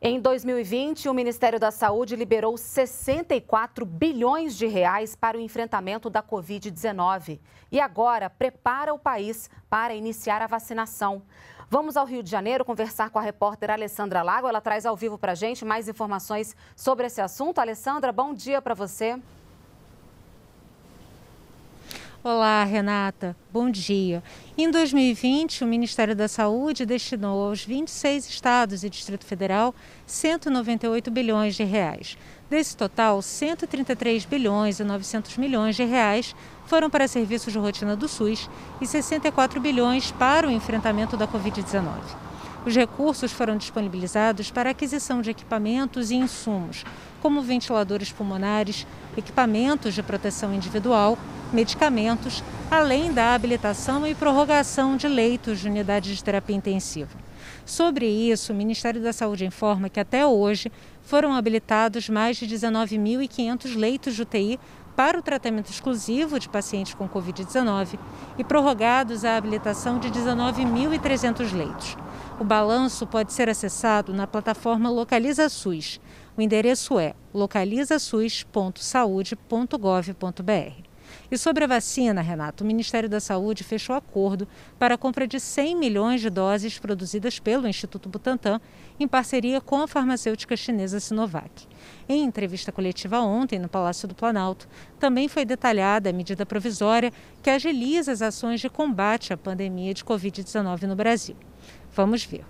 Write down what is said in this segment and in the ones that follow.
Em 2020, o Ministério da Saúde liberou 64 bilhões de reais para o enfrentamento da Covid-19 e agora prepara o país para iniciar a vacinação. Vamos ao Rio de Janeiro conversar com a repórter Alessandra Lago. Ela traz ao vivo para a gente mais informações sobre esse assunto. Alessandra, bom dia para você. Olá, Renata. Bom dia. Em 2020, o Ministério da Saúde destinou aos 26 estados e Distrito Federal 198 bilhões de reais. Desse total, 133 bilhões e 900 milhões de reais foram para serviços de rotina do SUS e 64 bilhões para o enfrentamento da Covid-19. Os recursos foram disponibilizados para aquisição de equipamentos e insumos, como ventiladores pulmonares, equipamentos de proteção individual, medicamentos, além da habilitação e prorrogação de leitos de unidades de terapia intensiva. Sobre isso, o Ministério da Saúde informa que até hoje foram habilitados mais de 19.500 leitos de UTI para o tratamento exclusivo de pacientes com Covid-19 e prorrogados a habilitação de 19.300 leitos. O balanço pode ser acessado na plataforma LocalizaSUS. O endereço é localizasus.saude.gov.br. E sobre a vacina, Renata, o Ministério da Saúde fechou acordo para a compra de 100 milhões de doses produzidas pelo Instituto Butantan em parceria com a farmacêutica chinesa Sinovac. Em entrevista coletiva ontem no Palácio do Planalto, também foi detalhada a medida provisória que agiliza as ações de combate à pandemia de Covid-19 no Brasil. Vamos ver.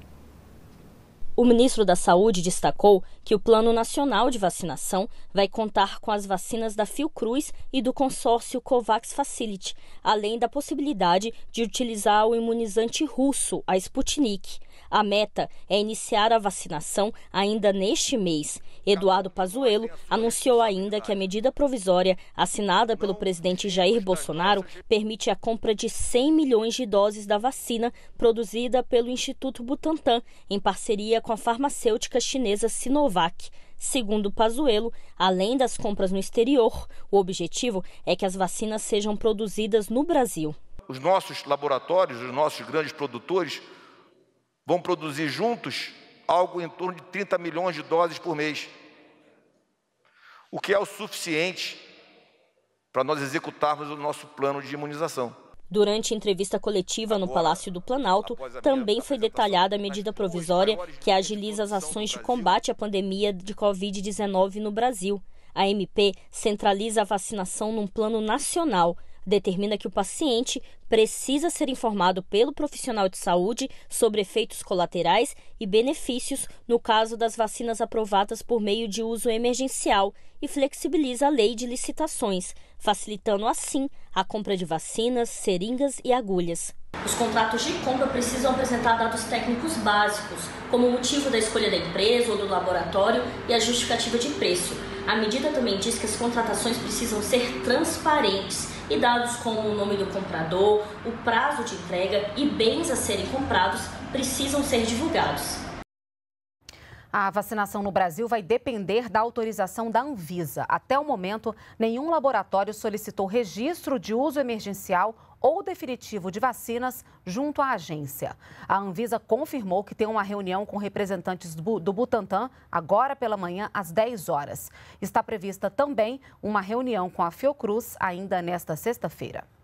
O ministro da Saúde destacou que o Plano Nacional de Vacinação vai contar com as vacinas da Fiocruz e do consórcio Covax Facility, além da possibilidade de utilizar o imunizante russo, a Sputnik. A meta é iniciar a vacinação ainda neste mês. Eduardo Pazuello anunciou ainda que a medida provisória assinada pelo presidente Jair Bolsonaro permite a compra de 100 milhões de doses da vacina produzida pelo Instituto Butantan, em parceria com a farmacêutica chinesa Sinovac. Segundo Pazuello, além das compras no exterior, o objetivo é que as vacinas sejam produzidas no Brasil. Os nossos laboratórios, os nossos grandes produtores, vão produzir juntos algo em torno de 30 milhões de doses por mês, o que é o suficiente para nós executarmos o nosso plano de imunização. Durante a entrevista coletiva no Palácio do Planalto, também foi detalhada a medida provisória que agiliza as ações de combate à pandemia de Covid-19 no Brasil. A MP centraliza a vacinação num plano nacional, determina que o paciente precisa ser informado pelo profissional de saúde sobre efeitos colaterais e benefícios no caso das vacinas aprovadas por meio de uso emergencial e flexibiliza a lei de licitações, facilitando assim a compra de vacinas, seringas e agulhas. Os contratos de compra precisam apresentar dados técnicos básicos, como o motivo da escolha da empresa ou do laboratório e a justificativa de preço. A medida também diz que as contratações precisam ser transparentes e dados como o nome do comprador, o prazo de entrega e bens a serem comprados precisam ser divulgados. A vacinação no Brasil vai depender da autorização da Anvisa. Até o momento, nenhum laboratório solicitou registro de uso emergencial ou definitivo de vacinas junto à agência. A Anvisa confirmou que tem uma reunião com representantes do Butantan agora pela manhã às 10 horas. Está prevista também uma reunião com a Fiocruz ainda nesta sexta-feira.